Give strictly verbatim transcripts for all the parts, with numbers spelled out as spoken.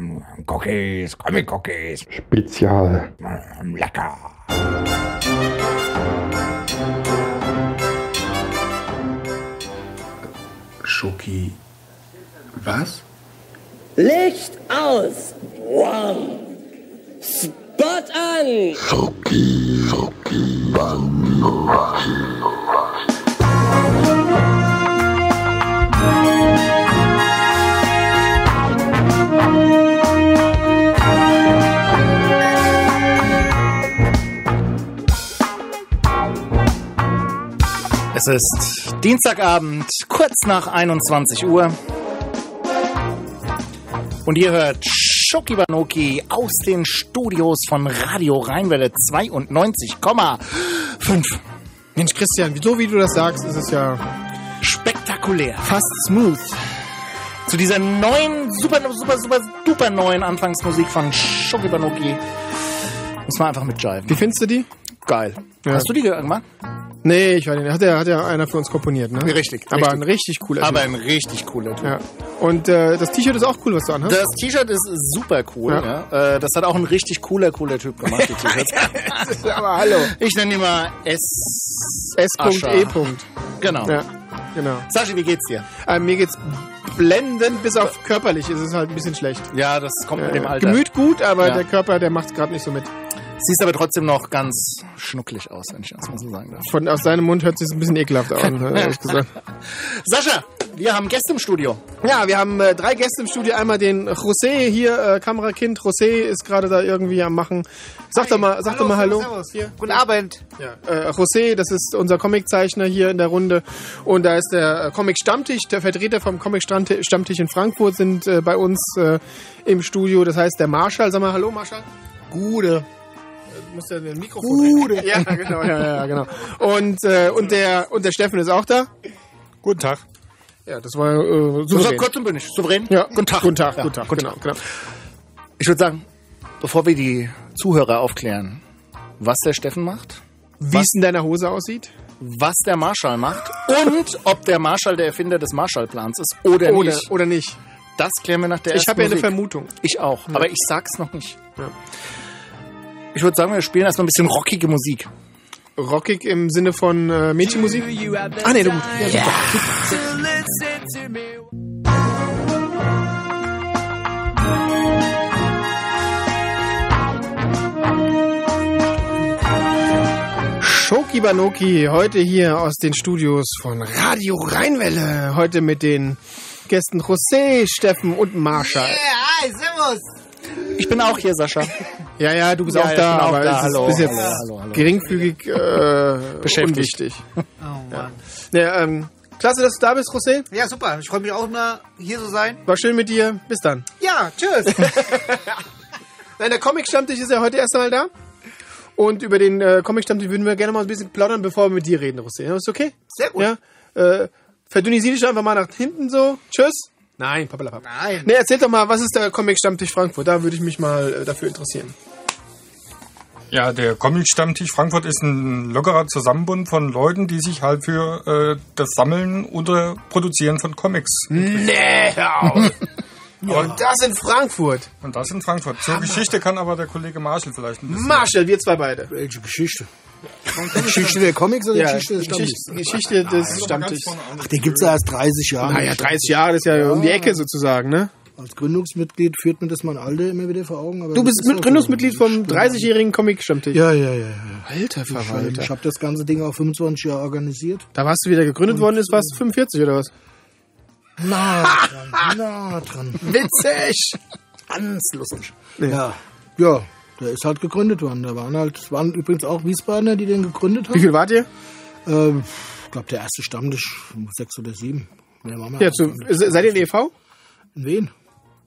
um, um Cookies, Comic-Cookies. Spezial. Um, lecker. Schoki. Was? Licht aus. Wow. Spot an. Schoki, Schoki, Banoki. Es ist Dienstagabend, kurz nach einundzwanzig Uhr. Und ihr hört Schoki Banoki aus den Studios von Radio Rheinwelle zweiundneunzig Komma fünf. Mensch, Christian, so wie du das sagst, ist es ja spektakulär. Fast smooth. Zu dieser neuen, super, super, super, super neuen Anfangsmusik von Schoki Banoki. Muss man einfach mitjiven. Wie findest du die? Geil. Ja. Hast du die gehört irgendwann? Nee, ich weiß nicht. Hat ja, hat ja einer für uns komponiert, ne? Richtig. Aber richtig. ein richtig cooler Aber typ. ein richtig cooler Typ. Ja. Und äh, das T-Shirt ist auch cool, was du anhast. Das T-Shirt ist super cool, ja. ja. Äh, das hat auch ein richtig cooler, cooler Typ gemacht, die T-Shirts. Aber hallo. Ich nenne ihn mal S. S E Genau. Ja, genau. Sascha, wie geht's dir? Äh, mir geht's blendend, bis auf körperlich ist es halt ein bisschen schlecht. Ja, das kommt äh, mit dem Alter. Gemüt gut, aber ja. der Körper, der macht's gerade nicht so mit. Siehst aber trotzdem noch ganz schnucklig aus, wenn ich das mal so sagen darf. Von, aus seinem Mund hört es sich ein bisschen ekelhaft aus, ehrlich gesagt. Sascha, wir haben Gäste im Studio. Ja, wir haben äh, drei Gäste im Studio. Einmal den José hier, äh, Kamerakind. José ist gerade da irgendwie am Machen. Sag hey, doch mal, sag hallo, doch mal Hallo. Servus, hier. Guten Abend. Ja, äh, José, das ist unser Comiczeichner hier in der Runde. Und da ist der Comic-Stammtisch, der Vertreter vom Comic-Stammtisch in Frankfurt sind äh, bei uns äh, im Studio. Das heißt, der Marschl. Sag mal Hallo, Marschl. Gute. Muss ja ein Mikrofon rein. Ja, genau, ja, ja, genau. Und, äh, und, der, und der Steffen ist auch da. Guten Tag. Ja, das war äh, souverän. Kurz und bündig. Souverän? Ja. Guten Tag. Guten Tag, ja. Guten Tag. Guten Tag. Genau, genau. Ich würde sagen, bevor wir die Zuhörer aufklären, was der Steffen macht, wie es in deiner Hose aussieht, was der Marschl macht und ob der Marschl der Erfinder des Marschl-Plans ist oder, oder nicht. Oder nicht. Das klären wir nach der ersten Ich habe ja eine Vermutung. Ich auch, ja. aber ich sag's noch nicht. Ja. Ich würde sagen, wir spielen erstmal ein bisschen rockige Musik. Rockig im Sinne von äh, Mädchenmusik? Ah, nee, du musst. Ja, yeah. Schoki Banoki, heute hier aus den Studios von Radio Rheinwelle. Heute mit den Gästen José, Steffen und Marschl. Yeah, hi, servus. Ich bin auch hier, Sascha. Ja, ja, du bist ja, auch ja, da, auch aber da. Es hallo, ist bis jetzt hallo, hallo, hallo. geringfügig äh, beschäftigt. Oh Mann. Ja. Ja, ähm, klasse, dass du da bist, José. Ja, super. Ich freue mich auch immer, hier zu sein. War schön mit dir. Bis dann. Ja, tschüss. Nein, der Comic-Stammtisch ist ja heute erst einmal da. Und über den äh, Comic-Stammtisch würden wir gerne mal ein bisschen plaudern, bevor wir mit dir reden, José. Ist okay? Sehr gut. Ja, äh, verdünnisier dich einfach mal nach hinten so. Tschüss. Nein, papalapap. Nein. Nee, erzähl doch mal, was ist der Comic-Stammtisch Frankfurt? Da würde ich mich mal äh, dafür interessieren. Ja, der Comic-Stammtisch Frankfurt ist ein lockerer Zusammenbund von Leuten, die sich halt für äh, das Sammeln oder Produzieren von Comics interessieren. Nee, hör auf. Ja. Und das in Frankfurt. Und das in Frankfurt. Zur Hammer. Geschichte kann aber der Kollege Marschl vielleicht ein bisschen. Marschl, wir zwei beide. Welche Geschichte? Geschichte der Comics oder ja, Geschichte des Stammtisches? Geschichte des Stammtisches. Ach, den gibt es ja erst dreißig Jahre. Naja, dreißig Jahre, das ist ja, ja um die Ecke sozusagen, ne? Als Gründungsmitglied führt mir das mein Alter immer wieder vor Augen. Aber du bist mit Gründungsmitglied vom dreißigjährigen Comic-Stammtisch. Ja, ja, ja, ja. Alter Verwalter. Ich habe das ganze Ding auch fünfundzwanzig Jahre organisiert. Da warst du wieder gegründet Und worden, ist warst du fünfundvierzig oder was? Na dran, na dran. Witzig. Ganz lustig. Ja, ja. Der ist halt gegründet worden. Da waren halt, es waren übrigens auch Wiesbadener, die den gegründet haben. Wie viel wart ihr? Ähm, ich glaube, der erste Stammtisch sechs oder sieben. Ja, zu, seid ihr ein E V? In wen?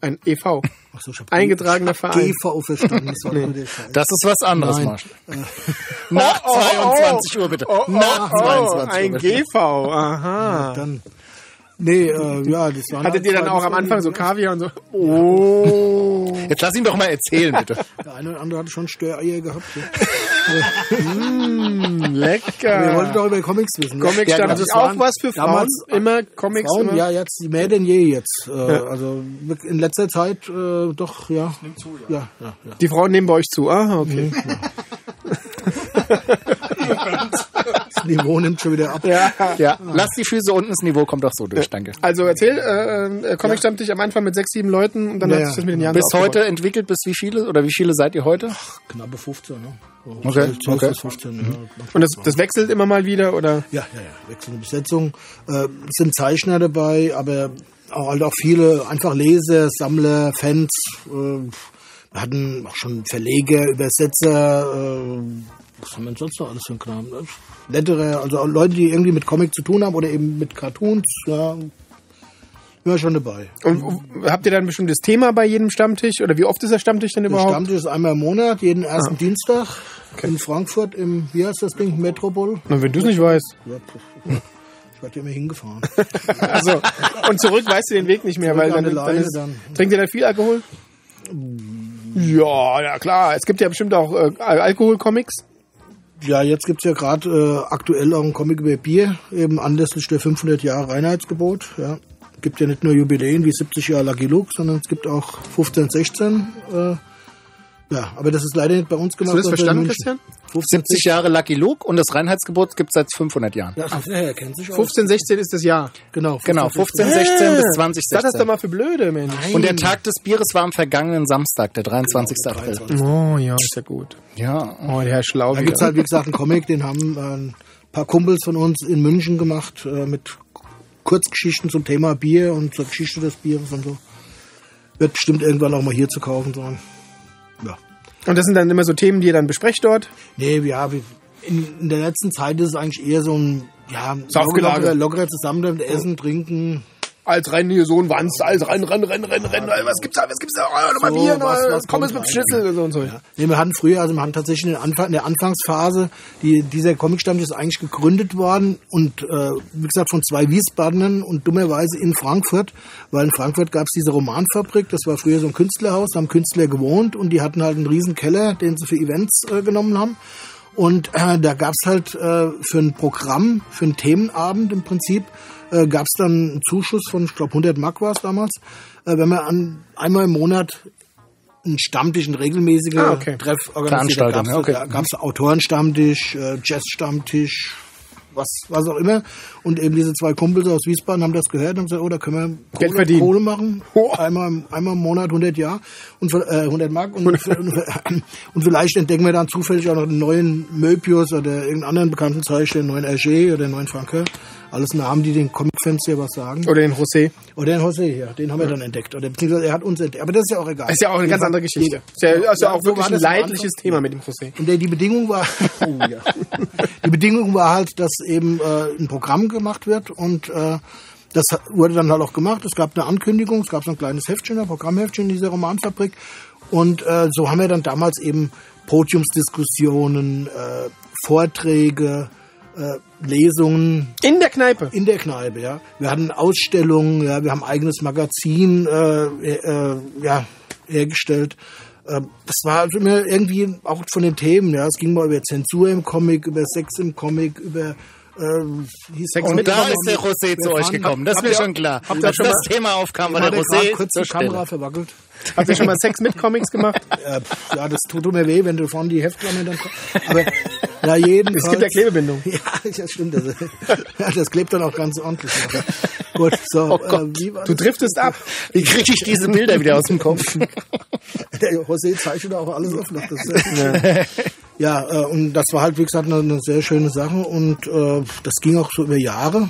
Ein E V. Ach so, ich hab eingetragener Verein. G V verstanden. Das, war nee. Das ist was anderes, Marschl. Äh. Nach oh, oh, zweiundzwanzig Uhr bitte. Oh, oh, Nach zweiundzwanzig Uhr. Ein G V. Aha. Ja, dann. Nee, äh, ja, das war. Hattet ihr dann auch am Anfang so Kaviar und so? Oh. Jetzt lass ihn doch mal erzählen, bitte. Der eine oder andere hat schon Störeier gehabt. Ja. mm, lecker. Wir wollten doch über Comics wissen. Comics, ja, das ist auch was für Frauen. Immer Comics. Frauen, immer. Ja, jetzt mehr denn je jetzt. Äh, ja. Also in letzter Zeit äh, doch, ja. Nimmt zu, ja. Ja, ja, ja. Die Frauen nehmen bei euch zu. Ah, okay. Mhm, ja. Das Niveau nimmt schon wieder ab. Ja, ja. Lass die Füße unten, das Niveau kommt auch so durch, danke. Also erzähl, äh, Comic-Stammtisch am Anfang mit sechs, sieben Leuten und dann ja, hat sich das mit den Jahren bis aufgebaut. Heute entwickelt, bis wie viele oder wie viele seid ihr heute? Ach, knappe fünfzehn, ne? Oh, okay. okay. fünfzehn, ja. Und das, das wechselt immer mal wieder, oder? Ja, ja, ja. Wechselnde Besetzung. Äh, sind Zeichner dabei, aber auch, halt auch viele einfach Leser, Sammler, Fans. Äh, wir hatten auch schon Verleger, Übersetzer, äh, was haben wir sonst noch alles für ein Kram? Ne? Lettere, also Leute, die irgendwie mit Comic zu tun haben oder eben mit Cartoons, ja, ja schon dabei. Und habt ihr dann ein bestimmtes Thema bei jedem Stammtisch? Oder wie oft ist der Stammtisch denn überhaupt? Der Stammtisch ist einmal im Monat, jeden ersten ah. Dienstag okay. in Frankfurt im, wie heißt das Ding, Metropol? Na, wenn du es nicht weißt. Ja, ich werde ja immer hingefahren. Also, und zurück weißt du den Weg nicht mehr, zurück weil dann, dann, ist, dann trinkt ihr da viel Alkohol? Ja, ja klar, es gibt ja bestimmt auch äh, Alkoholcomics. Ja, jetzt gibt's ja gerade äh, aktuell auch einen Comic über Bier, eben anlässlich der fünfhundert Jahre Reinheitsgebot. Ja. Gibt ja nicht nur Jubiläen wie siebzig Jahre Lucky Luke, sondern es gibt auch fünfzehn, sechzehn. Äh, ja, aber das ist leider nicht bei uns gemacht. Hast du das verstanden, Christian? siebzig Jahre Lucky Luke und das Reinheitsgebot gibt's seit fünfhundert Jahren. Ja, ach, ja, kennt sich auch. fünfzehn, sechzehn ist das Jahr. Genau, fünfzehn, genau, fünfzehn sechzehn äh, bis zwanzig sechzehn. Sag das doch mal für blöde, Mensch. Nein. Und der Tag des Bieres war am vergangenen Samstag, der dreiundzwanzigste April. Genau, oh ja, ist ja gut. Ja, oh, der Herr Schlau. Da gibt's halt, wie gesagt, einen Comic, den haben äh, ein paar Kumpels von uns in München gemacht, äh, mit Kurzgeschichten zum Thema Bier und zur Geschichte des Bieres und so. Wird bestimmt irgendwann auch mal hier zu kaufen sein. Ja. Und das sind dann immer so Themen, die ihr dann besprecht dort? Nee, ja, in, in der letzten Zeit ist es eigentlich eher so ein ja, lockerer, lockerer Zusammenhang, Essen, Trinken. Als rennen hier so ein Wanz, als rennen, rennen, rennen, rennen, rennen, ja, was gibt's da, was gibt's da, oh, nochmal so, Bier, was, was komm jetzt mit dem Schnitzel und so und so. Ja. Nee, wir hatten früher, also wir haben tatsächlich in der, Anfang, in der Anfangsphase, die, dieser Comic-Stammtisch ist eigentlich gegründet worden und, äh, wie gesagt, von zwei Wiesbadenern und dummerweise in Frankfurt, weil in Frankfurt gab's diese Romanfabrik, das war früher so ein Künstlerhaus, da haben Künstler gewohnt und die hatten halt einen riesen Keller, den sie für Events äh, genommen haben. Und äh, da gab's halt äh, für ein Programm, für einen Themenabend im Prinzip, äh, gab's dann einen Zuschuss von, ich glaube, hundert Mark war es damals, äh, wenn man an, einmal im Monat einen Stammtisch, einen regelmäßigen ah, okay. Treff organisiert. Da gab's, okay. gab's Autorenstammtisch, äh, Jazzstammtisch, was, was auch immer. Und eben diese zwei Kumpels aus Wiesbaden haben das gehört und haben gesagt, oh, da können wir Geld Kohle, verdienen. Kohle machen. Oh. Einmal, einmal im Monat hundert Jahr und, äh, hundert Mark. Und, und vielleicht entdecken wir dann zufällig auch noch einen neuen Möbius oder irgendeinen anderen bekannten Zeichen, den neuen Hergé oder den neuen Franke. Alles Namen, die den Comic-Fans hier was sagen. Oder den José. Oder den José, ja. Den haben ja. wir dann entdeckt. Oder beziehungsweise er hat uns entdeckt. Aber das ist ja auch egal. Das ist ja auch eine ganz andere Geschichte. Das ist ja, also ja, auch so wirklich ein leidliches Thema mit dem José. Und der, die Bedingung war, oh, ja. die Bedingung war halt, dass eben äh, ein Programm gemacht wird und äh, das wurde dann halt auch gemacht. Es gab eine Ankündigung, es gab so ein kleines Heftchen, ein Programmheftchen in dieser Romanfabrik. Und äh, so haben wir dann damals eben Podiumsdiskussionen, äh, Vorträge, Äh, Lesungen. In der Kneipe? In der Kneipe, ja. Wir hatten Ausstellungen, ja, wir haben ein eigenes Magazin äh, äh, ja, hergestellt. Äh, das war also immer irgendwie auch von den Themen, ja. Es ging mal über Zensur im Comic, über Sex im Comic, über Ähm, und da ist der José zu euch gekommen, das ist mir schon klar. Als das Thema aufkam, war der José kurz die Kamera verwackelt. Habt ihr schon mal Sex mit Comics gemacht? Ja, das tut mir weh, wenn du vorne die Heftklammern dann kommst. Aber na jedenfalls. Es gibt ja Klebebindung. Ja, das stimmt. Das, ja, das klebt dann auch ganz ordentlich. Gut, so. Oh äh, wie war das? Du driftest ab. Wie kriege ich diese Bilder wieder aus dem Kopf? Der José zeichnet auch alles auf. Nach das Ja, äh, und das war halt, wie gesagt, eine, eine sehr schöne Sache und äh, das ging auch so über Jahre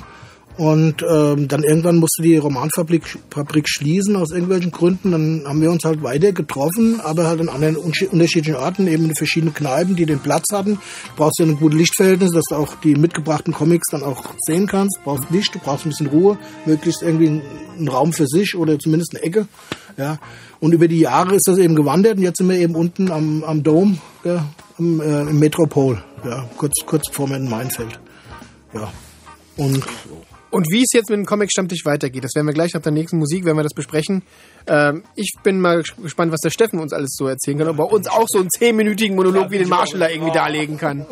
und äh, dann irgendwann musste die Romanfabrik Fabrik schließen aus irgendwelchen Gründen, dann haben wir uns halt weiter getroffen, aber halt an anderen unterschiedlichen Orten, eben in verschiedenen Kneipen, die den Platz hatten. Du brauchst ja ein gutes Lichtverhältnis, dass du auch die mitgebrachten Comics dann auch sehen kannst, du brauchst Licht, du brauchst ein bisschen Ruhe, möglichst irgendwie einen Raum für sich oder zumindest eine Ecke. Ja, und über die Jahre ist das eben gewandert und jetzt sind wir eben unten am, am Dom, ja, im, äh, im Metropol, ja, kurz, kurz vor mir in Mainfeld. Ja. Und Und wie es jetzt mit dem Comic-Stammtisch weitergeht, das werden wir gleich nach der nächsten Musik, werden wir das besprechen. Ähm, ich bin mal gespannt, was der Steffen uns alles so erzählen kann, ob er uns auch so einen zehnminütigen Monolog wie den Marschl da irgendwie darlegen kann.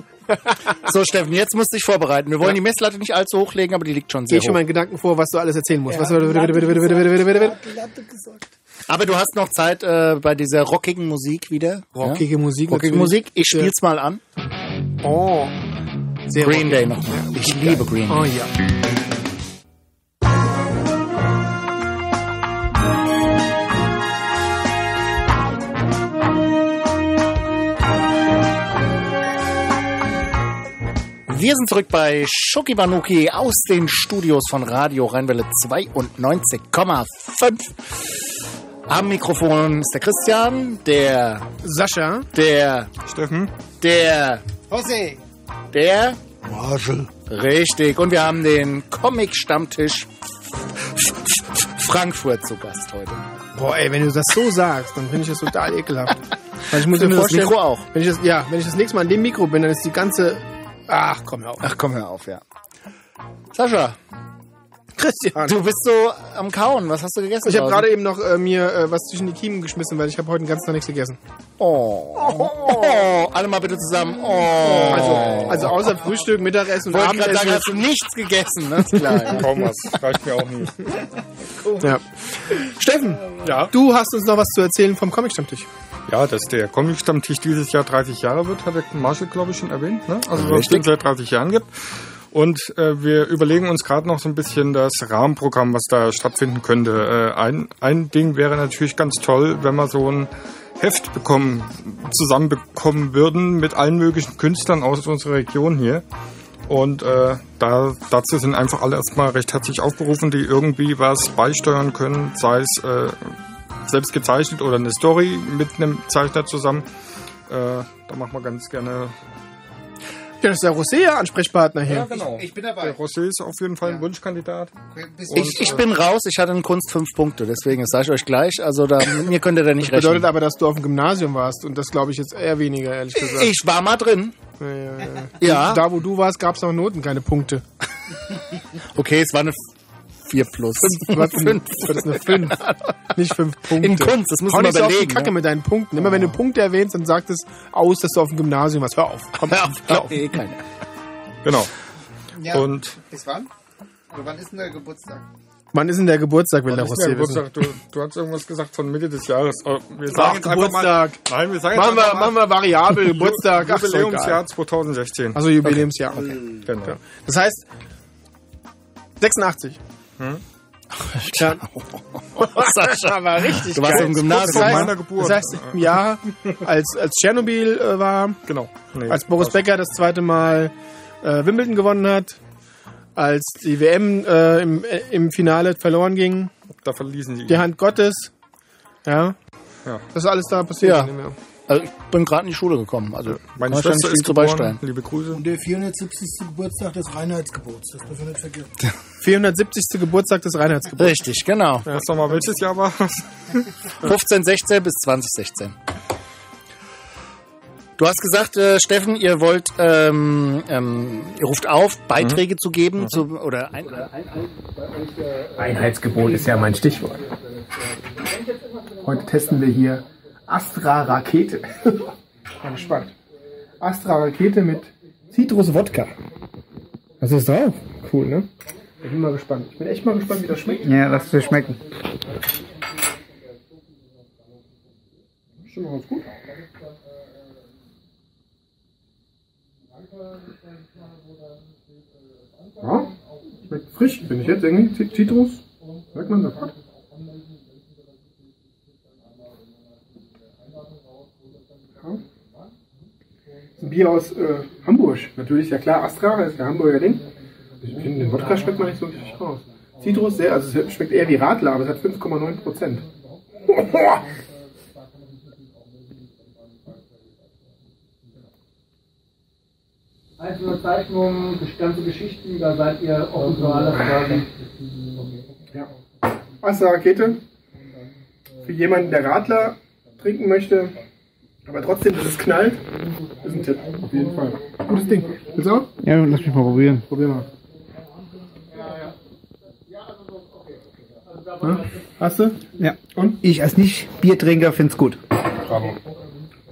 So, Steffen, jetzt musst du dich vorbereiten. Wir wollen ja. die Messlatte nicht allzu hoch legen, aber die liegt schon sehr hoch. Geh schon mal in Gedanken vor, was du alles erzählen musst. Ja, was, bitte, bitte, bitte, bitte, bitte, bitte, bitte, bitte. Aber du hast noch Zeit äh, bei dieser rockigen Musik wieder. Rockige ja? Musik. Rockige Musik. Ich spiel's ja. mal an. Oh. Sehr Green rockig. Day noch. Ich liebe Green Day. Oh ja. Wir sind zurück bei Schoki Banoki aus den Studios von Radio Rheinwelle zweiundneunzig Komma fünf. Am Mikrofon ist der Christian, der Sascha, der Steffen, der José, der Marschl. Richtig. Und wir haben den Comic-Stammtisch Frankfurt zu Gast heute. Boah, ey, wenn du das so sagst, dann finde ich das total ekelhaft. Weil ich muss mir vorstellen, das Mikro auch. Wenn ich das, ja, wenn ich das nächste Mal an dem Mikro bin, dann ist die ganze... Ach, komm hör auf. Ach, komm hör auf, ja. Sascha. Christian. Du bist so am Kauen. Was hast du gegessen? Ich habe gerade eben noch äh, mir äh, was zwischen die Kiemen geschmissen, weil ich habe heute den ganzen Tag nichts gegessen. Oh. Oh. Oh. Alle mal bitte zusammen. Oh. Also, also außer Frühstück, Mittagessen und Abendessen. Ich wollte gerade sagen, hast du nichts gegessen. Ne? Klar, ja. Kaum was. Reicht mir auch nicht. Ja. Steffen, ja? Du hast uns noch was zu erzählen vom Comic-Stammtisch. Ja, dass der Comic-Stammtisch dieses Jahr dreißig Jahre wird, hat der Marschl, glaube ich, schon erwähnt. Ne? Also, was es den seit dreißig Jahren gibt. Und äh, wir überlegen uns gerade noch so ein bisschen das Rahmenprogramm, was da stattfinden könnte. Äh, ein, ein Ding wäre natürlich ganz toll, wenn wir so ein Heft bekommen, zusammenbekommen würden mit allen möglichen Künstlern aus unserer Region hier. Und äh, da, dazu sind einfach alle erstmal recht herzlich aufgerufen, die irgendwie was beisteuern können, sei es äh, selbst gezeichnet oder eine Story mit einem Zeichner zusammen. Äh, da machen wir ganz gerne... Ja, das ist der José, Ansprechpartner hier. Ja, genau. Ich, ich bin dabei. Der José ist auf jeden Fall ein ja. Wunschkandidat. Und, ich ich äh, bin raus, ich hatte in Kunst fünf Punkte, deswegen sage ich euch gleich. Also da, mir könnt ihr da nicht rechnen. Das bedeutet aber, dass du auf dem Gymnasium warst und das glaube ich jetzt eher weniger, ehrlich gesagt. Ich war mal drin. Ja. ja, ja. ja. Da, wo du warst, gab es noch Noten, keine Punkte. Okay, es war eine... vier plus. fünf, fünf. Nicht fünf Punkte. In Kunst, das musst du mal überlegen. Hau nicht so auf die Kacke mit deinen Punkten. Immer oh. wenn du Punkte erwähnst, dann sagt es aus, dass du auf dem Gymnasium warst. Hör auf. Komm, hör auf. Hör auf. Nee, keiner. Genau. Ja, und bis wann? Oder wann ist denn der Geburtstag? Wann ist denn der Geburtstag, will der José wissen? Du, du hast irgendwas gesagt von Mitte des Jahres. Wir sagen jetzt Geburtstag. Mal, nein, wir sagen jetzt machen wir, mal, machen wir variabel Geburtstag. Ach, Jubiläumsjahr zwanzig sechzehn. Also Jubiläumsjahr. Okay. Okay. Genau. Das heißt sechsundachtzig. Hm? Ja. Sascha war richtig du warst geil. Im Gymnasium das heißt, meiner Geburt. Das heißt, im Jahr, als, als Tschernobyl äh, war, genau. nee, als Boris Becker das zweite Mal äh, Wimbledon gewonnen hat, als die W M äh, im, äh, im Finale verloren ging, da verließen sie die Hand Gottes, ja, ja. Das ist alles da passiert. Ja. Also ich bin gerade in die Schule gekommen. Also meine Schwester ist geboren, beisteuern. Liebe Grüße. Und der vierhundertsiebzigste Geburtstag des Reinheitsgebots. Das dürfen wir nicht vergessen. vierhundertsiebzigste Geburtstag des Reinheitsgebots. Richtig, genau. Ja, sag mal, welches Jahr war es? fünfzehn sechzehn bis zwanzig sechzehn. Du hast gesagt, äh, Steffen, ihr wollt, ähm, ähm, ihr ruft auf, Beiträge mhm. zu geben. Mhm. Zu, oder ein, oder ein, ein, Einheitsgebot ist ja mein Stichwort. Heute testen wir hier Astra-Rakete. Ich bin gespannt. Astra-Rakete mit Zitrus-Wodka. Was ist drauf? Cool, ne? Ich bin mal gespannt. Ich bin echt mal gespannt, wie das schmeckt. Ja, lass es dir schmecken. Schon mal ganz gut. Ja, schmeckt frisch, finde ich jetzt irgendwie. Zitrus. Merkt man sofort. Ein Bier aus äh, Hamburg, natürlich, ja klar, Astra, das ist ja Hamburger Ding. Ich finde, den Wodka schmeckt man nicht so richtig raus. Zitrus, sehr, also es schmeckt eher wie Radler, aber es hat fünf Komma neun Prozent. Einzelne Zeichnungen, ganze Geschichten, da seid ihr optional quasi. Ja. Astra-Rakete, für jemanden, der Radler trinken möchte, aber trotzdem, dass es knallt, ist ein Tipp, auf jeden Fall. Gutes Ding. Willst du auch? Ja, lass mich mal probieren. Probier mal. Ja, ja. Ne? Hast du? Ja. Und? Ich als Nicht-Biertrinker finde es gut. Bravo.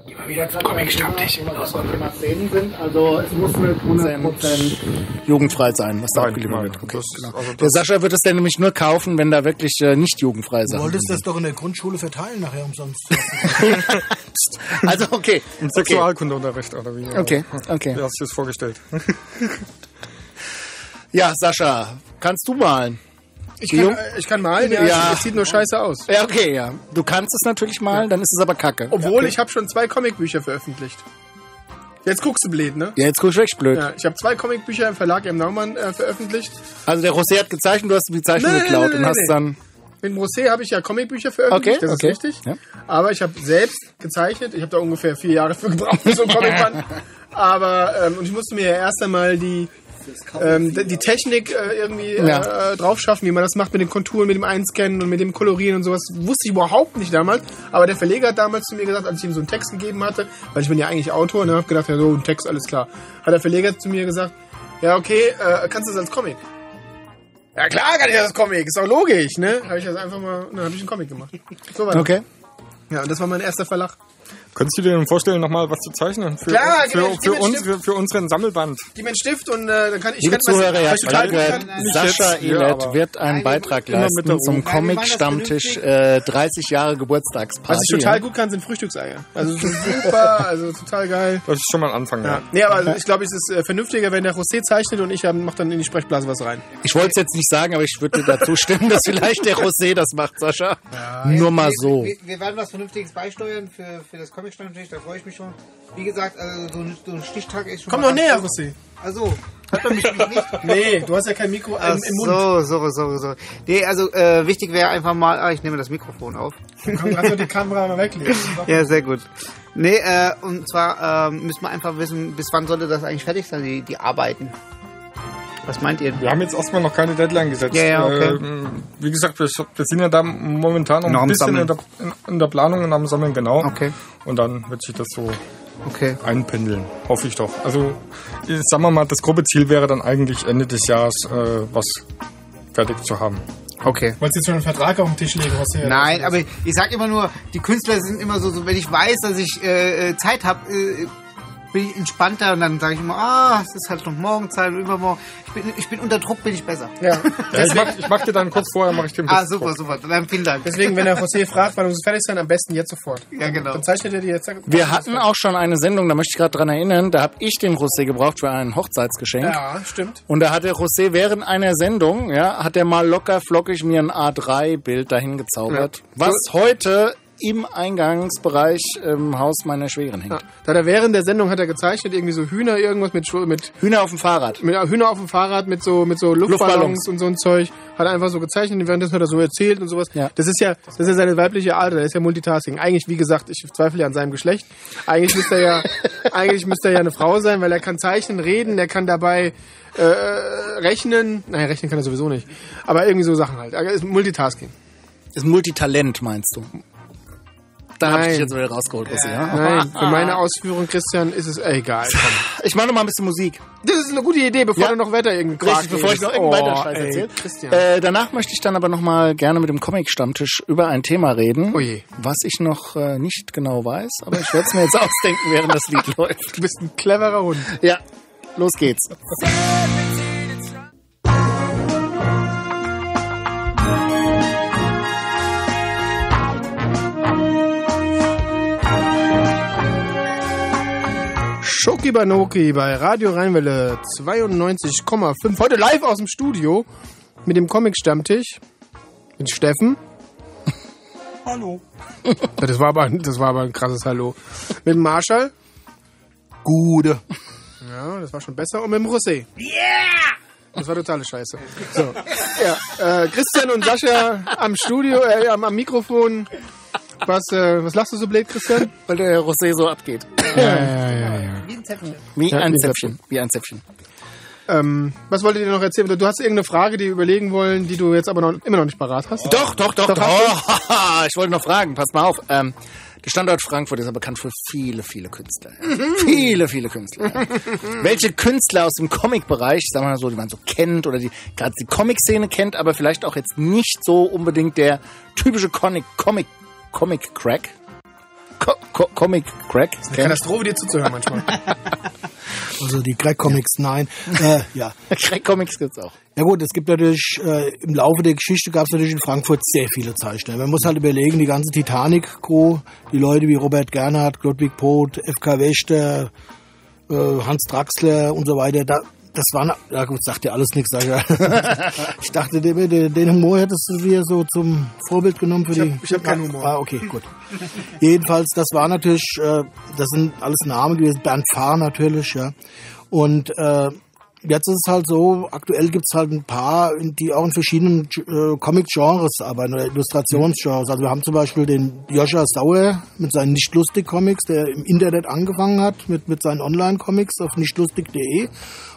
Immer wieder zum Comic-Stammtisch. Also es muss mit hundert Prozent jugendfrei sein, was da abgeliefert wird. Okay, genau. Also der Sascha wird es dann nämlich nur kaufen, wenn da wirklich äh, nicht jugendfrei sein. Du wolltest das doch in der Grundschule verteilen nachher umsonst. Also okay. Im Sexualkundeunterricht oder wie? Okay, okay. Du hast dir das vorgestellt. Ja, Sascha, kannst du malen? Ich kann, ich kann malen, ja, ja. Es sieht nur scheiße aus. Ja, okay, ja. Du kannst es natürlich malen, ja. Dann ist es aber kacke. Obwohl, ja, okay. Ich habe schon zwei Comicbücher veröffentlicht. Jetzt guckst du blöd, ne? Ja, jetzt guckst du echt blöd. Ja, ich habe zwei Comicbücher im Verlag im Naumann äh, veröffentlicht. Also der José hat gezeichnet, du hast die Zeichnung nee, geklaut nee, nee, und nee, hast nee. dann... Mit José habe ich ja Comicbücher veröffentlicht, okay, das okay. ist richtig. Ja. Aber ich habe selbst gezeichnet. Ich habe da ungefähr vier Jahre für gebraucht, so ein Comicband. Aber, ähm, und ich musste mir ja erst einmal die... Ähm, die Technik äh, irgendwie äh, ja. drauf schaffen, wie man das macht mit den Konturen, mit dem Einscannen und mit dem Kolorieren und sowas, wusste ich überhaupt nicht damals. Aber der Verleger hat damals zu mir gesagt, als ich ihm so einen Text gegeben hatte, weil ich bin ja eigentlich Autor, und habe gedacht, ja so ein Text, alles klar. Hat der Verleger zu mir gesagt, ja okay, äh, kannst du das als Comic? Ja klar kann ich das als Comic, ist auch logisch, ne? Habe ich das einfach mal, dann habe ich einen Comic gemacht. So war das. Okay. Ja, und das war mein erster Verlag. Könntest du dir denn vorstellen, nochmal was zu zeichnen? Für, Klar, für, für, für, uns, für, für unseren Sammelband. Gib mir einen Stift und äh, dann kann ich... Liebe Zuhörer, ja, Sascha Ehlert ja, wird einen Beitrag leisten zum Comic-Stammtisch äh, dreißig Jahre Geburtstagsparty. Was ich total gut kann, sind Frühstückseier. Also super, also total geil. Das ist schon mal ein Anfang, ja. ja. Nee, aber also, ich glaube, es ist äh, vernünftiger, wenn der José zeichnet und ich äh, mache dann in die Sprechblase was rein. Ich wollte es jetzt nicht sagen, aber ich würde dazu stimmen, dass vielleicht der José das macht, Sascha. Ja, nur mal so. Wir, wir, wir werden was Vernünftiges beisteuern für, für das Comic-Stammtisch, da freue ich mich schon. Wie gesagt, also so ein, so ein Stichtag ist schon... Komm doch näher, José. Also, hört man mich nicht? Nee, du hast ja kein Mikro im, im Mund. So, so, so, so. Nee, also äh, wichtig wäre einfach mal... Ah, ich nehme das Mikrofon auf. Komm, kannst du die Kamera mal weglegen. Ja, sehr gut. Nee, äh, und zwar äh, müssen wir einfach wissen, bis wann sollte das eigentlich fertig sein, die, die Arbeiten. Was meint ihr? Wir haben jetzt erstmal noch keine Deadline gesetzt. Ja, ja, okay. äh, wie gesagt, wir, wir sind ja da momentan noch ein bisschen in der, in, in der Planung und am Sammeln, genau. Okay. Und dann wird sich das so okay. einpendeln, hoffe ich doch. Also, sagen wir mal, das grobe Ziel wäre dann eigentlich Ende des Jahres äh, was fertig zu haben. Okay. Wolltest du jetzt schon einen Vertrag auf den Tisch legen? Was hier Nein, aber ich sage immer nur, die Künstler sind immer so, so wenn ich weiß, dass ich äh, Zeit habe... Äh, bin ich entspannter und dann sage ich immer, ah, es ist halt noch morgen Zeit und übermorgen. Ich bin, ich bin unter Druck, bin ich besser. Ja. ja ich, mach, ich mach dir dann kurz vorher, mache ich dir ein bisschen Ah, super, Druck. super. Dann vielen Dank. Deswegen, wenn der José fragt, wann wir fertig sein, am besten jetzt sofort. Ja, genau. Dann zeichnet er dir jetzt. Wir hatten auch schon eine Sendung, da möchte ich gerade dran erinnern, da habe ich den José gebraucht für ein Hochzeitsgeschenk. Ja, stimmt. Und da hat der José während einer Sendung, ja, hat er mal locker flockig mir ein A drei Bild dahin gezaubert. Ja. Was so. heute... im Eingangsbereich im Haus meiner Schwägerin hängt. Ja, da er während der Sendung hat er gezeichnet, irgendwie so Hühner, irgendwas mit... mit Hühner auf dem Fahrrad. Mit, Hühner auf dem Fahrrad mit so, mit so Luftballons, Luftballons und so ein Zeug. Hat er einfach so gezeichnet, währenddessen hat er so erzählt und sowas. Ja. Das ist ja das ist seine weibliche Ader, das ist ja Multitasking. Eigentlich, wie gesagt, ich zweifle ja an seinem Geschlecht. Eigentlich müsste er ja, eigentlich müsste er ja eine Frau sein, weil er kann zeichnen, reden, er kann dabei äh, rechnen. Naja, rechnen kann er sowieso nicht. Aber irgendwie so Sachen halt. Ist Multitasking. Ist Multitalent, meinst du? Da habe ich dich jetzt wieder rausgeholt, José. Äh, ja? Nein, für meine Ausführung, Christian, ist es äh, egal. Komm. Ich mache noch mal ein bisschen Musik. Das ist eine gute Idee, bevor ja. du noch weiter irgendwie Quark Richtig, bevor ich noch irgendeinen oh, weiter Scheiß erzähle. Christian. Äh, danach möchte ich dann aber noch mal gerne mit dem Comic-Stammtisch über ein Thema reden, oh je. was ich noch äh, nicht genau weiß, aber ich werde es mir jetzt ausdenken, während das Lied läuft. Du bist ein cleverer Hund. Ja, los geht's. Schoki Banoki bei Radio Rheinwelle zweiundneunzig Komma fünf. Heute live aus dem Studio mit dem Comic-Stammtisch mit Steffen. Hallo. Das war aber, das war aber ein krasses Hallo. Mit dem Marschl. Gude. Ja, das war schon besser. Und mit dem José. Yeah! Das war totale Scheiße. So. Ja, äh, Christian und Sascha am Studio, äh, am, am Mikrofon. Was, äh, was lachst du so blöd, Christian? Weil der José so abgeht. Ja, ja, ja, ja. Wie ein Zäpfchen. Wie ein Zäpfchen. Wie ein Zäpfchen. Ähm, was wolltet ihr noch erzählen? Du hast irgendeine Frage, die wir überlegen wollen, die du jetzt aber noch, immer noch nicht parat hast. Doch, doch, doch. doch, doch. Oh, ich wollte noch fragen. Pass mal auf. Ähm, Der Standort Frankfurt ist ja bekannt für viele, viele Künstler. Ja. Mhm. Viele, viele Künstler. Ja. Welche Künstler aus dem Comic-Bereich, sagen wir mal so, die man so kennt oder die gerade die Comic-Szene kennt, aber vielleicht auch jetzt nicht so unbedingt der typische Comic, Comic, Comic-Crack. Co Co Comic-Crack. Das ist eine Katastrophe, dir zuzuhören manchmal. Also die Crack-Comics, ja. Nein. Äh, ja. Crack-Comics gibt's auch. Ja gut, es gibt natürlich, äh, im Laufe der Geschichte gab es natürlich in Frankfurt sehr viele Zeichner. Man muss halt überlegen, die ganze Titanic-Crew, die Leute wie Robert Gernhardt, Ludwig Pott, F K Wächter, äh, Hans Draxler und so weiter, da, das waren, ja gut, sagt dir alles nichts. Ich dachte, den, den Humor hättest du dir so zum Vorbild genommen für ich hab, die... Ich habe keinen Humor. Ah, okay, gut. Jedenfalls, das war natürlich, äh, das sind alles Namen gewesen, Bernd Fahr natürlich, ja. Und... Äh, jetzt ist es halt so, aktuell gibt es halt ein paar, die auch in verschiedenen äh, Comic-Genres arbeiten oder Illustrationsgenres. Also wir haben zum Beispiel den Joscha Sauer mit seinen Nichtlustig-Comics, der im Internet angefangen hat mit, mit seinen Online-Comics auf nichtlustig punkt de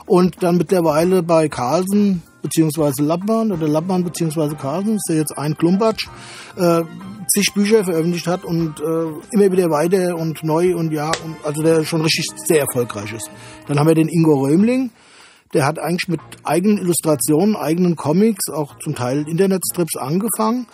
und dann mittlerweile bei Carlsen beziehungsweise Lappmann oder Lappmann beziehungsweise Carlsen, ist ja jetzt ein Klumpatsch, äh, zig Bücher veröffentlicht hat und äh, immer wieder weiter und neu und ja, und, also der schon richtig sehr erfolgreich ist. Dann haben wir den Ingo Römling. Der hat eigentlich mit eigenen Illustrationen, eigenen Comics, auch zum Teil Internetstrips angefangen.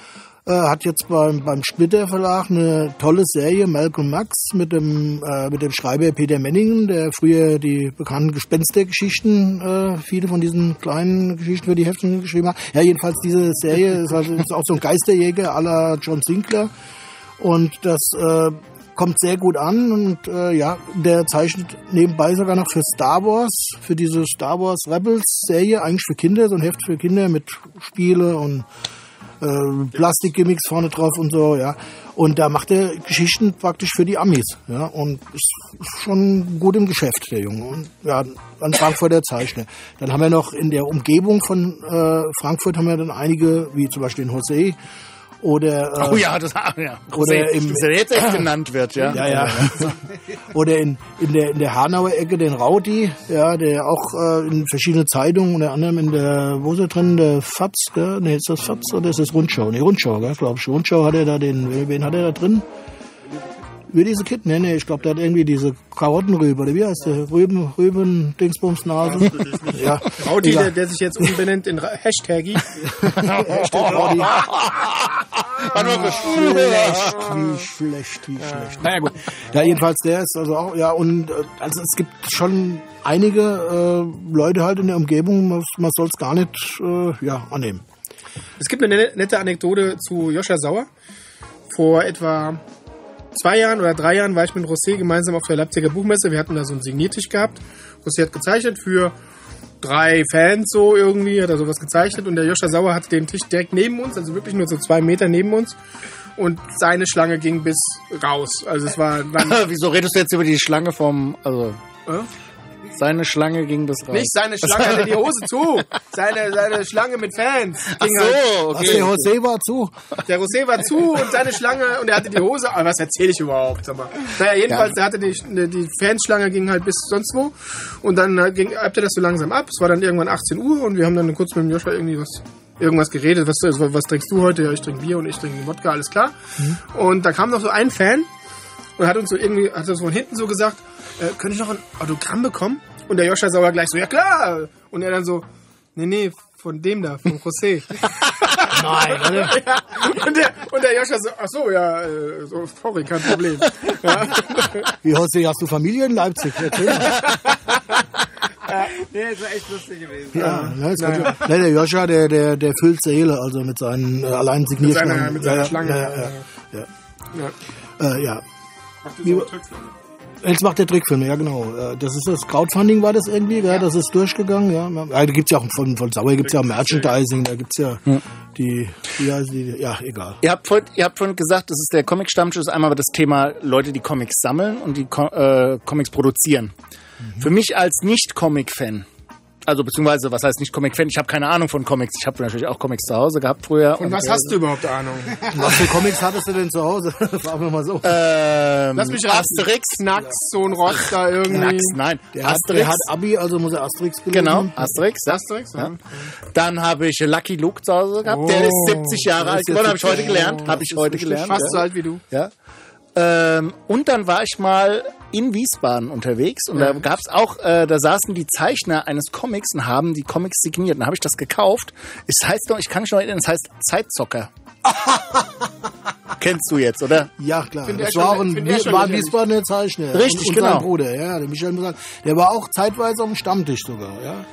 Äh, hat jetzt beim, beim Splitter Verlag eine tolle Serie, Malcolm Max, mit dem, äh, mit dem Schreiber Peter Menningen, der früher die bekannten Gespenstergeschichten, äh, viele von diesen kleinen Geschichten für die Heftchen geschrieben hat. Ja, jedenfalls diese Serie ist, also, ist auch so ein Geisterjäger à la John Sinclair. Und das... Äh, kommt sehr gut an und äh, ja, der zeichnet nebenbei sogar noch für Star Wars, für diese Star Wars Rebels Serie, eigentlich für Kinder, so ein Heft für Kinder mit Spiele und äh, Plastikgimmicks vorne drauf und so, ja. Und da macht er Geschichten praktisch für die Amis, ja, und ist schon gut im Geschäft, der Junge. Und ja, an Frankfurter Zeichner. Dann haben wir noch in der Umgebung von äh, Frankfurt haben wir dann einige, wie zum Beispiel den José, oder, äh, oh ja, das ja. Oder im, der jetzt echt genannt wird, ja. Ja, ja. Oder in, in, der, in der Hanauer Ecke den Rauti, ja, der auch äh, in verschiedene Zeitungen, unter anderem in der, wo ist er drin, der Fatz, gell? Ne, ist das Fatz oder ist das Rundschau? Ne, Rundschau, glaube ich. Rundschau hat er da den, wen hat er da drin? Wie diese Kid, ne, ne, ich glaube, der hat irgendwie diese Karottenrübe, oder wie heißt der? Rüben, Rüben, Dingsbumsnase. Ja. Rauti, der, der sich jetzt umbenennt in Hashtaggy. Hashtag Rauti. Schlecht, wie schlecht, wie schlecht. Naja, gut. Ja, jedenfalls, der ist also auch, ja, und, also es gibt schon einige äh, Leute halt in der Umgebung, man, man soll es gar nicht, äh, ja, annehmen. Es gibt eine nette Anekdote zu Joscha Sauer. Vor etwa zwei Jahren oder drei Jahren war ich mit José gemeinsam auf der Leipziger Buchmesse. Wir hatten da so einen Signiertisch gehabt. José hat gezeichnet für drei Fans so irgendwie, hat er sowas gezeichnet. Und der Joscha Sauer hatte den Tisch direkt neben uns, also wirklich nur so zwei Meter neben uns. Und seine Schlange ging bis raus. Also es war... Wieso redest du jetzt über die Schlange vom... Also äh? Seine Schlange ging bis raus. Nicht seine Schlange, hatte die Hose zu. Seine, seine Schlange mit Fans. Ging Ach so, okay. Der José war zu. Der José war zu und seine Schlange und er hatte die Hose. Aber was erzähle ich überhaupt? Sag mal. Naja, jedenfalls, ja. Der hatte die, die Fanschlange ging halt bis sonst wo. Und dann ging, ebbte das so langsam ab. Es war dann irgendwann achtzehn Uhr und wir haben dann kurz mit dem Joshua irgendwie was... irgendwas geredet, was, was trinkst du heute? Ja, ich trinke Bier und ich trinke Wodka, alles klar. Mhm. Und da kam noch so ein Fan und hat uns so irgendwie, hat uns von hinten so gesagt, äh, könnte ich noch ein Autogramm bekommen? Und der Joscha Sauer gleich so, ja klar! Und er dann so, nee, nee, von dem da, von José. Nein, oder? Ja, und der, und der Joscha so, ach so, ja, so, sorry, kein Problem. Ja. Wie, José, hast du Familie in Leipzig? Ja, nee, das war echt lustig gewesen. Ja, ja, ist naja. Ja. Der Joscha, der, der, der füllt Seele, also mit seinen äh, allein signierten... Mit seiner, mit seiner ja, Schlange. Ja, ja, ja. Ja. Ja. Äh, ja. Macht ihr so einen Trickfilm? Jetzt macht der Trickfilm, ja genau. Das ist das Crowdfunding war das irgendwie, ja, das ist durchgegangen. Ja, da gibt's ja auch von, von Sauer gibt's ja Merchandising, da gibt's ja hm. die, ja, die, ja, egal. Ihr habt vorhin, ihr habt vorhin gesagt, das ist der Comic-Stammtisch, ist einmal das Thema Leute, die Comics sammeln und die äh, Comics produzieren. Für mich als Nicht-Comic-Fan, also beziehungsweise, was heißt Nicht-Comic-Fan? Ich habe keine Ahnung von Comics. Ich habe natürlich auch Comics zu Hause gehabt früher. Und, und was äh, hast du überhaupt Ahnung? Was für Comics hattest du denn zu Hause? Fragen wir mal so. Ähm, Lass mich raten. Asterix, Knax, so ein Rotz da irgendwie. Knax, nein. Der Asterix. Hat, der hat Abi, also muss er Asterix gelesen. Genau, Asterix. Asterix, ja. Ja. Dann habe ich Lucky Luke zu Hause gehabt. Oh, der ist siebzig Jahre alt geworden, habe ich heute gelernt. Habe ich heute gelernt. Fast ja. So alt wie du. Ja. Ähm, und dann war ich mal in Wiesbaden unterwegs und ja. da gab's auch, äh, da saßen die Zeichner eines Comics und haben die Comics signiert. Und dann habe ich das gekauft. Es heißt noch, ich kann mich noch erinnern, es heißt Zeitzocker. Kennst du jetzt, oder? Ja, klar. Find das war auch ein Wiesbadener Zeichner. Richtig, und, und genau. Sein Bruder, ja, der Michael, der war auch zeitweise auf dem Stammtisch sogar, ja.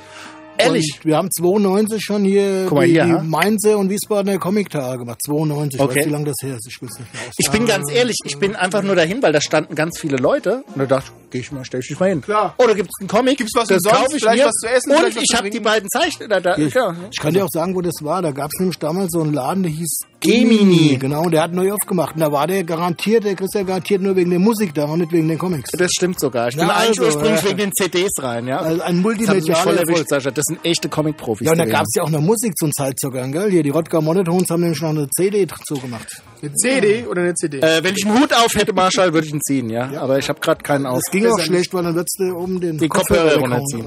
Ehrlich? Und wir haben zweiundneunzig schon hier, mal, die, hier die Mainzer und Wiesbadener Comic-Tage gemacht. zweiundneunzig, okay. Ich weiß, wie lange das her ist. Ich, nicht ich bin ganz ehrlich, ich bin einfach nur dahin, weil da standen ganz viele Leute. Und da dachte ich, geh ich mal, stell dich mal hin. Klar. Oh, da gibt es einen Comic. Gibt es was, was zu essen? Und ich habe die beiden Zeichen. Da, da, ich, ja. ich kann dir auch sagen, wo das war. Da gab es nämlich damals so einen Laden, der hieß Gemini. Gemini. Genau, der hat neu aufgemacht. Und da war der garantiert, der Christian garantiert nur wegen der Musik da und nicht wegen den Comics. Das stimmt sogar. Ich bin ja, eigentlich also, ursprünglich ja. wegen den C Ds rein. Ja? Also ein Multimedial Erfolg, Sascha. Das sind echte Comic-Profis. Ja, und da gab es ja auch noch Musik zum Zeitzockern, gell? Hier, die Rodger Monotones haben nämlich noch eine C D zugemacht. Eine C D ja. oder eine C D? Äh, wenn ich einen Hut auf hätte, Marschall, würde ich ihn ziehen, ja. ja. Aber ich habe gerade keinen auf. Das ging das auch schlecht, weil dann würdest du oben den die Kopfhörer runterziehen.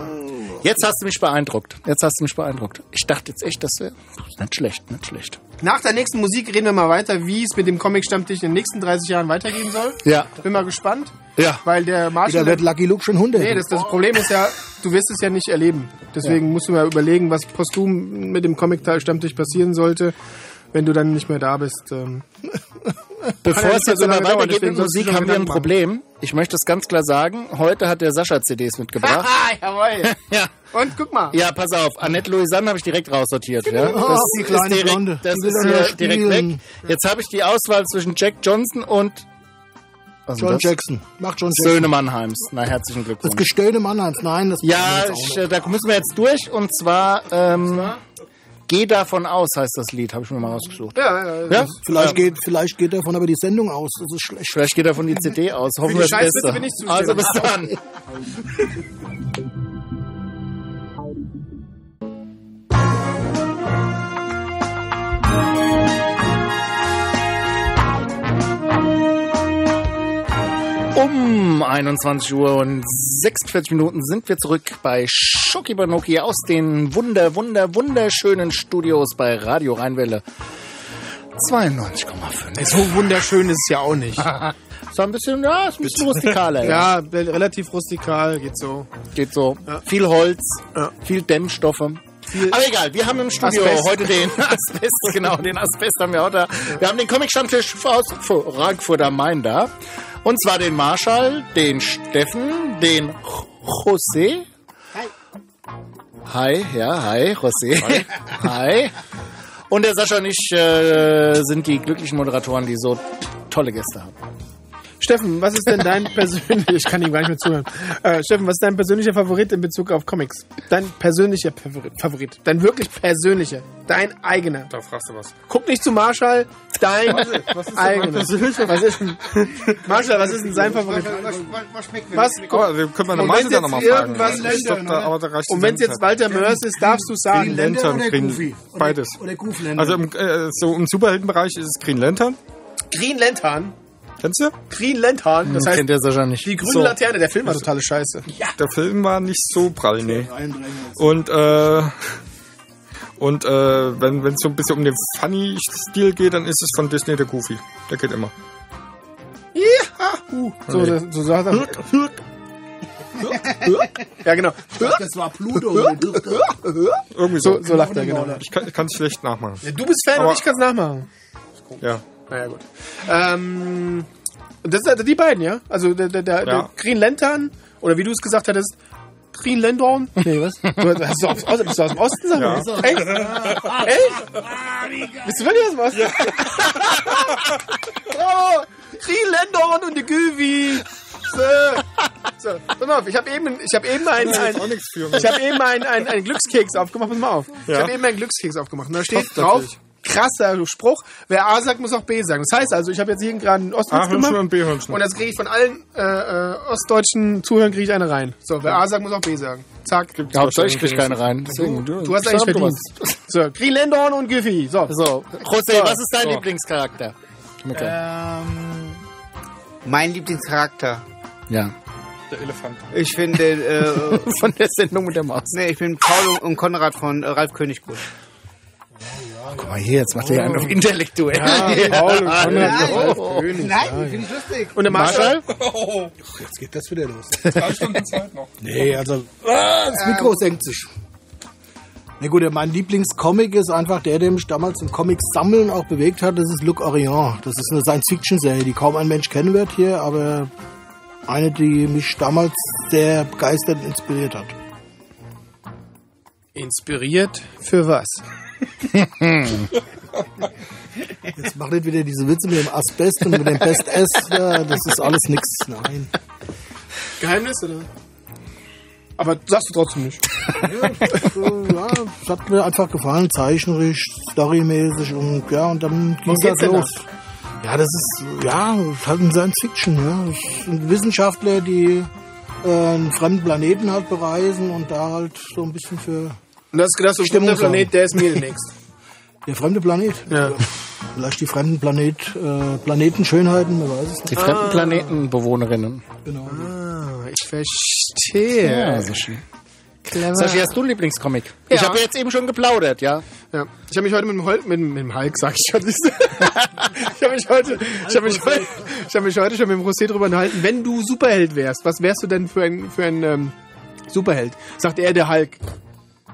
Jetzt hast du mich beeindruckt. Jetzt hast du mich beeindruckt. Ich dachte jetzt echt, das wäre nicht schlecht, nicht schlecht. Nach der nächsten Musik reden wir mal weiter, wie es mit dem Comic-Stammtisch in den nächsten dreißig Jahren weitergehen soll. Ja. Bin mal gespannt. Ja. Weil der Marschall... Da wird Lucky Luke schon Hunde. Nee, das, das Problem ist ja, du wirst es ja nicht erleben. Deswegen ja. musst du mal überlegen, was posthum mit dem Comic-Stammtisch passieren sollte, wenn du dann nicht mehr da bist. Bevor es jetzt aber weitergeht mit Musik, haben wir ein Problem. Ich möchte es ganz klar sagen, heute hat der Sascha C Ds mitgebracht. Jawohl. ja. Und guck mal. Ja, pass auf, Annette Louisanne habe ich direkt raussortiert. Ja. Das, oh, die ist kleine direkt, das die ist hier direkt weg. Jetzt habe ich die Auswahl zwischen Jack Johnson und... John Jackson. Macht John Jackson. Söhne Mannheims. Na, herzlichen Glückwunsch. Das Gestöhne Mannheims. Nein, das... Ja, ich, da müssen wir jetzt durch und zwar... Ähm, Geh davon aus, heißt das Lied, habe ich mir mal rausgesucht. Ja, ja, ja. Vielleicht, ja. Geht, vielleicht geht davon aber die Sendung aus, das ist schlecht. Vielleicht geht davon die C D aus, hoffen wir das Beste. Also bis dann. Um einundzwanzig Uhr und sechsundvierzig Minuten sind wir zurück bei Schoki Banoki aus den wunder, wunder, wunderschönen Studios bei Radio Rheinwelle zweiundneunzig Komma fünf. So wunderschön ist es ja auch nicht. So ein bisschen, ja, ist ein bisschen rustikaler. Ja, relativ rustikal, geht so. Geht so. Ja. Viel Holz, ja. viel Dämmstoffe. Aber egal, wir haben im Studio Asbest. heute den Asbest, genau, den Asbest haben wir auch da. Wir haben den Comic-Stammtisch aus Frankfurt am Main da. Und zwar den Marschall, den Steffen, den José. Hi. Hi, ja, hi, José. Hi. hi. Und der Sascha und ich äh, sind die glücklichen Moderatoren, die so tolle Gäste haben. Steffen, was ist denn dein persönlicher... Ich kann ihm gar nicht mehr zuhören. Äh, Steffen, was ist dein persönlicher Favorit in Bezug auf Comics? Dein persönlicher Favorit. Dein wirklich persönlicher. Dein eigener. Da fragst du was. Guck nicht zu Marschall. Dein was ist, was ist eigener. Was ist denn... Marschall, was ist denn sein Favorit? Was, was, was schmeckt mir? Was? Oh, wir können wir noch Marschall dann nochmal fragen. Glaub, und wenn es jetzt Walter Mörs ist, darfst du sagen. Green Lantern, oder Green Goofy? Beides. Oder Goofy Lantern. Also im, äh, so im Superheldenbereich ist es Green Lantern. Green Lantern? Kennst du? Green Lantern, das hm, heißt, kennt der Sascha nicht. Die grüne so. Laterne, der Film war totale Scheiße. Ja. Der Film war nicht so prall, nee. Und, äh, und äh, wenn es so ein bisschen um den Funny-Stil geht, dann ist es von Disney der Goofy. Der geht immer. Jahu! So, nee. so, so sagt er. Ja, genau. Das war Pluto. Irgendwie so. So, so lacht er, genau. Ich kann es schlecht nachmachen. Ja, du bist Fan, aber und ich kann es nachmachen. Ja. Naja, gut. Ähm, das sind die beiden, ja? Also der, der, der, ja. der Green Lantern, oder wie du es gesagt hattest, Green Lantern. Nee, was? Du, hast du aus, aus, bist du aus dem Osten? Sag mal. Ja. Echt? Ah, Echt? Ah, bist du wirklich aus dem Osten? Ja. oh, Green Lantern und die Güvi. So. So, pass mal auf, ich habe eben, ich hab eben einen, einen, ich hab eben einen, einen, einen Glückskeks aufgemacht. Pass mal auf. Ja. Ich habe eben einen Glückskeks aufgemacht. Und da steht drauf... Krasser Spruch. Wer A sagt, muss auch B sagen. Das heißt also, ich habe jetzt hier gerade einen Ostwitz A gemacht und, B und jetzt kriege ich von allen äh, äh, ostdeutschen Zuhörern kriege ich eine rein. So, wer A sagt, muss auch B sagen. Zack. Ja, Hauptsächlich kriege ich keine rein. Deswegen, du, du hast eigentlich verdient. So, Greenlandorn und Giffy. So. so. José, so. was ist dein so. Lieblingscharakter? Okay. Ähm, mein Lieblingscharakter? Ja. Der Elefant. Ich finde... Äh, von der Sendung mit der Maus. Nee, ich bin Paul und Konrad von äh, Ralf König gut. Guck mal hier, jetzt macht er ja einen auf intellektuell. Ja, ja, Paul, ja, Paul, ja, Paul, oh, König, nein, ja, finde ich lustig. Und der Marschall? Oh, jetzt geht das wieder los. Drei Stunden Zeit noch. Nee, also ah, das Mikro ähm. senkt sich. Na gut, mein Lieblingscomic ist einfach der, der mich damals im Comic-Sammeln auch bewegt hat. Das ist Luc Orient. Das ist eine Science-Fiction-Serie, die kaum ein Mensch kennen wird hier, aber eine, die mich damals sehr begeistert und inspiriert hat. Inspiriert für was? Jetzt macht nicht wieder diese Witze mit dem Asbest und mit dem Best S. Das ist alles nix. Nein. Geheimnis, oder? Aber sagst du trotzdem nicht. Ja, so, ja, das hat mir einfach gefallen, zeichnerisch, storymäßig und ja, und dann ging das los. Ja, das ist, ja, halt ein Science Fiction, ja. Ein Wissenschaftler, die äh, einen fremden Planeten halt bereisen und da halt so ein bisschen für. Und das ist gedacht, so ein fremder Planet, der ist mir demnächst. Der fremde Planet? Ja. Vielleicht die fremden Planet, äh, Planetenschönheiten, wer weiß es nicht. Die fremden ah. Planetenbewohnerinnen. Genau. Ah, ich verstehe. Ja, so schön. Sascha, hast du einen Lieblingscomic? Ja. Ich habe ja jetzt eben schon geplaudert, ja. ja. Ich habe mich heute mit dem Hulk, mit, mit dem Hulk, sag ich schon. ich habe mich heute, ich habe mich heute, ich habe mich heute schon mit dem José drüber unterhalten. Wenn du Superheld wärst, was wärst du denn für ein, für ein ähm, Superheld? Sagt er, der Hulk.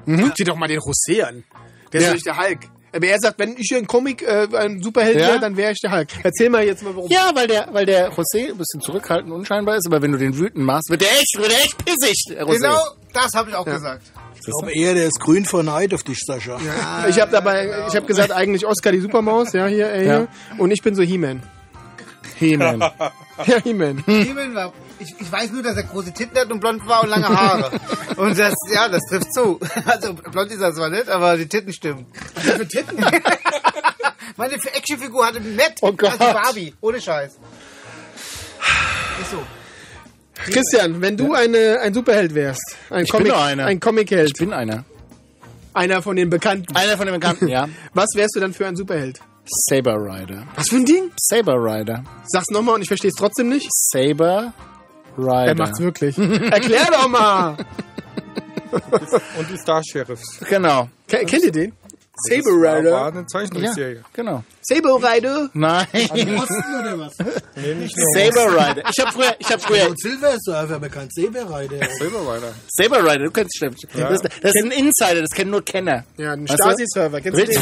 Mhm. Guck dir doch mal den José an. Der ja. ist doch nicht der Hulk. Aber er sagt, wenn ich ein Comic, äh, ein Superheld ja. wäre, dann wäre ich der Hulk. Erzähl mal jetzt mal, warum. Ja, weil der, weil der José ein bisschen zurückhaltend und unscheinbar ist, aber wenn du den wütend machst, wird der echt, wird der echt pissig, José. Genau, das habe ich auch ja. gesagt. Ich glaube eher, der ist grün vor Neid auf dich, Sascha. Ja, ich habe dabei, genau. ich habe gesagt, eigentlich Oscar die Supermaus, ja, hier, äh, hier. Ja. Und ich bin so He-Man. He-Man. Ja, He-Man. He-Man war, ich, ich weiß nur, dass er große Titten hat und blond war und lange Haare. Und das, ja, das trifft zu. Also, blond ist er zwar nicht, aber die Titten stimmen. Also für Titten? Meine Actionfigur hatte nett. Oh Gott. Also Barbie, ohne Scheiß. Ist so. Christian, wenn du eine, ein Superheld wärst, ein ich Comic, bin einer. ein Comic-Held. Ich bin einer. Einer von den Bekannten. Einer von den Bekannten, ja. Was wärst du dann für ein Superheld? Saber Rider. Was für ein Ding? Saber Rider. Sag's nochmal und ich versteh's trotzdem nicht. Saber Rider. Er macht's wirklich. Erklär doch mal! Und die Star Sheriffs. Genau. K kennt ihr den? Saber Rider. Das war eine Zeichentrickserie. Ja, genau. Saber Rider? Nein. Osten oder was? Nee, nicht nur Saber Rider. Ich hab früher... Ich hab früher und Silver ist so einfach bekannt. Saber Rider. Saber Rider. Saber Rider, du kennst es bestimmt. Ja. Das, das ist ein Insider, das kennen nur Kenner. Ja, ein Stasi-Server. Kennst du den?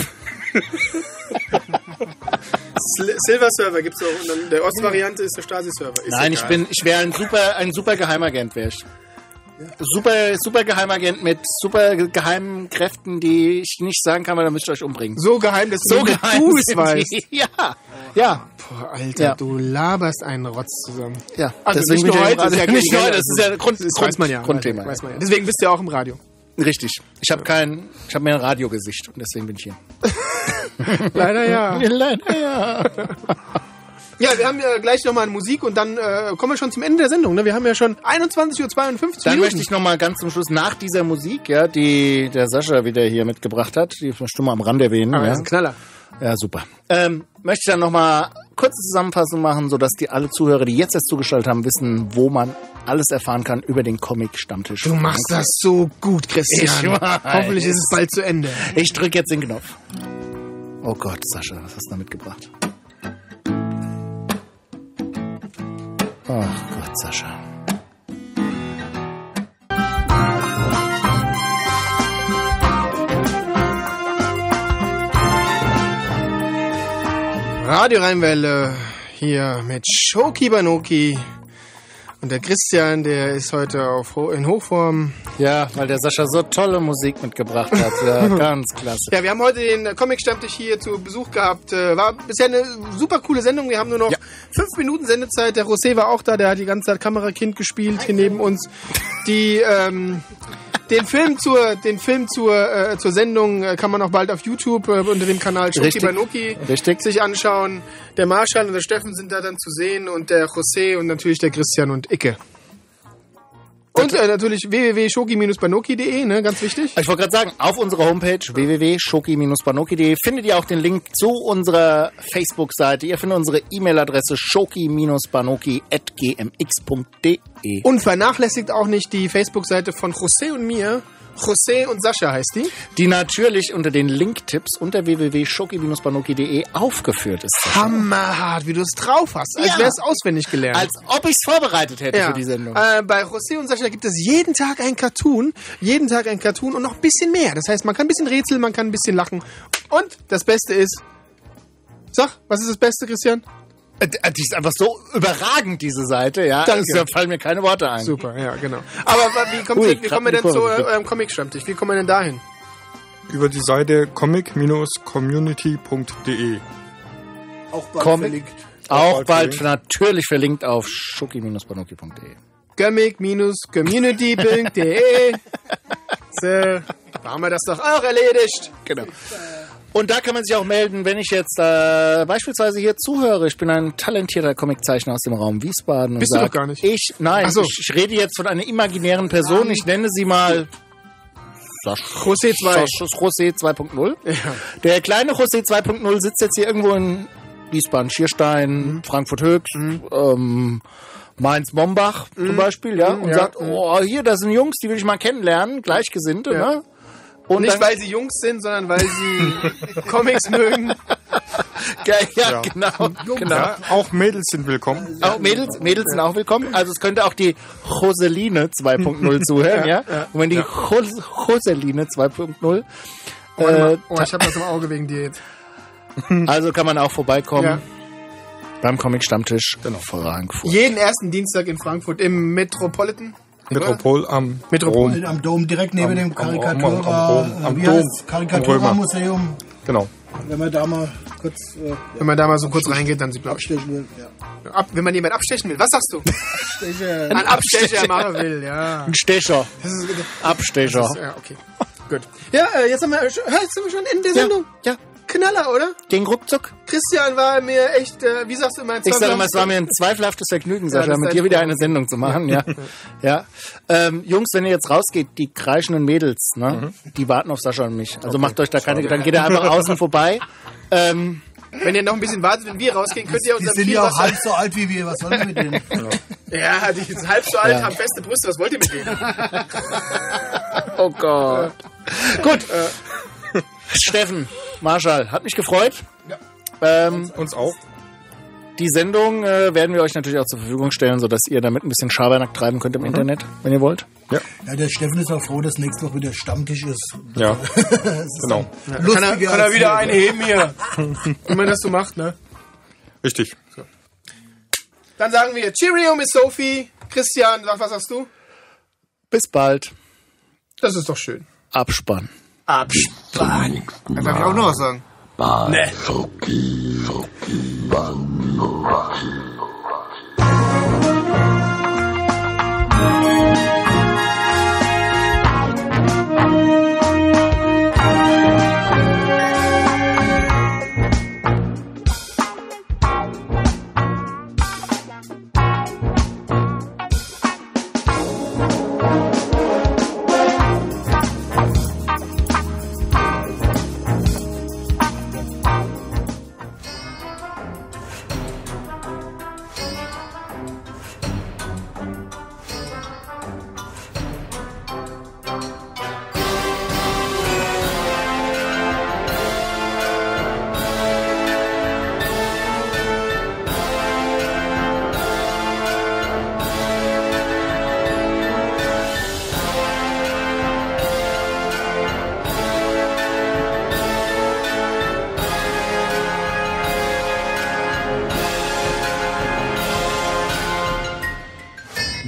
Silver Server gibt's auch und dann der Ostvariante ist der Stasi Server. Ist Nein, egal. ich bin ich wäre ein super ein super Geheimagent wäre ich. Ja. Super super Geheimagent mit super geheimen Kräften, die ich nicht sagen kann, weil dann müsst ihr euch umbringen. So geheim, dass so du es weißt. Ja. Ja. Boah, Alter, ja. du laberst einen Rotz zusammen. Ja. Also deswegen nicht nur heute, das ist ja nicht nur, das ist ja das Grund, Grund, weiß man ja, Grundthema. Weiß man ja. Deswegen bist du ja auch im Radio. Richtig. Ich habe kein, ich habe mehr ein Radiogesicht und deswegen bin ich hier. Leider ja. Leider ja. Ja, wir haben ja gleich nochmal Musik und dann äh, kommen wir schon zum Ende der Sendung. Ne? Wir haben ja schon einundzwanzig Uhr zweiundfünfzig. Dann Minuten. möchte ich nochmal ganz zum Schluss nach dieser Musik, ja, die der Sascha wieder hier mitgebracht hat, die möchte ich mal am Rand erwähnen. Ah, ja. Das ist ein Knaller. Ja, super. Ähm, möchte ich dann nochmal kurze Zusammenfassung machen, sodass die alle Zuhörer, die jetzt erst zugeschaltet haben, wissen, wo man alles erfahren kann über den Comic-Stammtisch. Du machst das so gut, Christian. Hoffentlich ist es bald zu Ende. Ich drücke jetzt den Knopf. Oh Gott, Sascha, was hast du da mitgebracht? Ach Gott, Sascha. Radio Rheinwelle hier mit Schoki Banoki. Und der Christian, der ist heute auf Ho in Hochform. Ja, weil der Sascha so tolle Musik mitgebracht hat. Ja, ganz klasse. Ja, wir haben heute den Comic-Stammtisch hier zu Besuch gehabt. War bisher eine super coole Sendung. Wir haben nur noch ja. fünf Minuten Sendezeit. Der José war auch da. Der hat die ganze Zeit Kamerakind gespielt hier neben uns. Die, ähm, den Film zur, den Film zur, äh, zur Sendung kann man auch bald auf YouTube äh, unter dem Kanal Schoki Banoki sich anschauen. Der Marschall und der Steffen sind da dann zu sehen und der José und natürlich der Christian und Icke. Und äh, natürlich w w w punkt schoki bindestrich banoki punkt de, ne, ganz wichtig. Ich wollte gerade sagen, auf unserer Homepage w w w punkt schoki bindestrich banoki punkt de findet ihr auch den Link zu unserer Facebook-Seite. Ihr findet unsere E-Mail-Adresse schoki bindestrich banoki punkt gmx punkt de. Und vernachlässigt auch nicht die Facebook-Seite von José und mir. José und Sascha heißt die? Die natürlich unter den Linktipps unter w w w punkt schoki bindestrich banoki punkt de aufgeführt ist. Hammerhart, wie du es drauf hast. Als ja. wäre es auswendig gelernt. Als ob ich es vorbereitet hätte ja. für die Sendung. Äh, bei José und Sascha gibt es jeden Tag ein Cartoon. Jeden Tag ein Cartoon und noch ein bisschen mehr. Das heißt, man kann ein bisschen rätseln, man kann ein bisschen lachen. Und das Beste ist... Sag, was ist das Beste, Christian? Die ist einfach so überragend, diese Seite, ja. Danke. Da fallen mir keine Worte ein. Super, ja, genau. Aber wie, kommt Ui, denn, wie kommen wir denn zu eurem Comic-Stammtisch? Wie kommen wir denn dahin? Über die Seite comic Bindestrich community punkt de. Auch bald Com verlinkt. Auch, auch bald verlinkt. Natürlich verlinkt auf schoki bindestrich banoki punkt de. comic Bindestrich community punkt de. So, haben wir das doch auch erledigt. Genau. Und da kann man sich auch melden, wenn ich jetzt äh, beispielsweise hier zuhöre. Ich bin ein talentierter Comiczeichner aus dem Raum Wiesbaden. Bist und sag, du doch gar nicht. Ich, nein, so. ich, ich rede jetzt von einer imaginären Person. Ich nenne sie mal José zwei. José zwei Punkt null. Ja. Der kleine José zwei Punkt null sitzt jetzt hier irgendwo in Wiesbaden, Schierstein, mhm. Frankfurt-Höchst, mhm. ähm, Mainz-Mombach mhm. zum Beispiel. ja, mhm, Und ja. sagt, oh, hier, das sind Jungs, die will ich mal kennenlernen, Gleichgesinnte, ja. ne? Und, und nicht, weil sie Jungs sind, sondern weil sie Comics mögen. Ja, ja, ja. genau. genau. Ja, auch Mädels sind willkommen. Auch Mädels, Mädels ja. sind auch willkommen. Also es könnte auch die Joseline zwei Punkt null zuhören. ja, ja. Und wenn die ja. Jos Joseline zwei Punkt null... Oh, äh, oh ich habe das im Auge wegen dir jetzt. Also kann man auch vorbeikommen. Ja. Beim Comic-Stammtisch genau. Frankfurt. Jeden ersten Dienstag in Frankfurt im Metropolitan... Metropol am Metropol Rom. am Dom, direkt neben am, dem Karikaturmuseum. Äh, genau. Wenn man da mal kurz äh, wenn man da mal so kurz reingeht, dann sieht man abstechen will. Ja. Ab, wenn man jemand abstechen will, was sagst du? Abstecher. Ein Abstecher, Abstecher machen will, ja. Ein Stecher. Das ist, Abstecher. Das ist, ja, okay. Gut. Ja, äh, jetzt haben wir schon, jetzt sind wir schon in der Sendung. Ja. ja. Knaller, oder? Ging ruckzuck. Christian war mir echt, äh, wie sagst du immer, ein Ich sage immer, es war mir ein zweifelhaftes Vergnügen, Sascha, ja, mit dir wieder eine Sendung zu machen. ja. ja. Ähm, Jungs, wenn ihr jetzt rausgeht, die kreischenden Mädels, ne? Mhm. die warten auf Sascha und mich. Also okay. macht euch da keine Gedanken. Geht da einfach außen vorbei. Ähm, wenn ihr noch ein bisschen wartet, wenn wir rausgehen, könnt ihr uns am Die sind ja auch halb so alt wie wir. Was wollen wir mit denen? ja, die sind halb so alt, ja. haben feste Brüste. Was wollt ihr mit denen? oh Gott. Gut. Steffen, Marschl, hat mich gefreut. Ja. Ähm, uns, uns auch. Die Sendung äh, werden wir euch natürlich auch zur Verfügung stellen, sodass ihr damit ein bisschen Schabernack treiben könnt im mhm. Internet, wenn ihr wollt. Ja. ja, der Steffen ist auch froh, dass nächste Woche wieder Stammtisch ist. Ja, ist genau. Ja. Kann er, kann er wieder einheben hier. Wenn man das so macht, ne? Richtig. So. Dann sagen wir Cheerio, Miss Sophie. Christian, was sagst du? Bis bald. Das ist doch schön. Abspann. Abspann. Dann darf ich auch noch was sagen. Ne.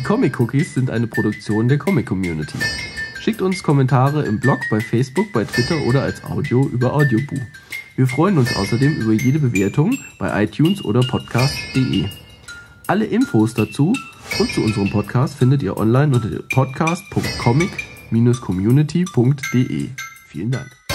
Comic-Cookies sind eine Produktion der Comic-Community. Schickt uns Kommentare im Blog, bei Facebook, bei Twitter oder als Audio über Audioboo. Wir freuen uns außerdem über jede Bewertung bei iTunes oder podcast punkt de. Alle Infos dazu und zu unserem Podcast findet ihr online unter podcast punkt comic bindestrich community punkt de. Vielen Dank.